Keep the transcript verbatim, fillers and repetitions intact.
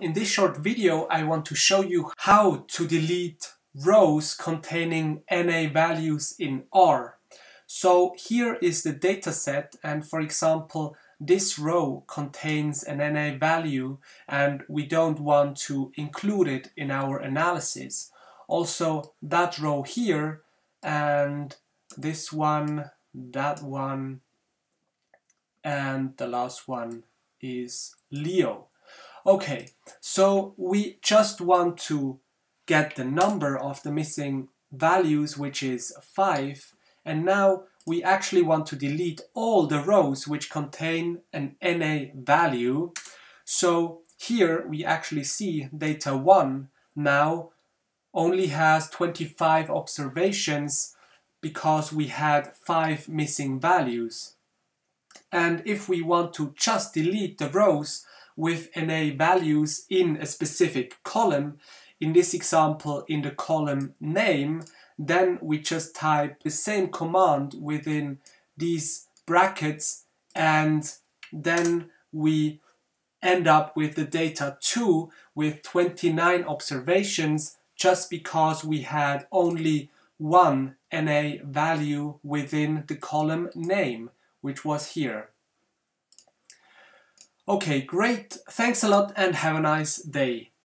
In this short video, I want to show you how to delete rows containing N A values in R. So here is the dataset, and for example, this row contains an N A value and we don't want to include it in our analysis. Also, that row here and this one, that one, and the last one is Leo. Okay, so we just want to get the number of the missing values, which is five, and now we actually want to delete all the rows which contain an N A value. So here we actually see data one now only has twenty-five observations because we had five missing values. And if we want to just delete the rows with N A values in a specific column, in this example in the column name, then we just type the same command within these brackets and then we end up with the data two with twenty-nine observations just because we had only one N A value within the column name, which was here. Okay, great. Thanks a lot and have a nice day.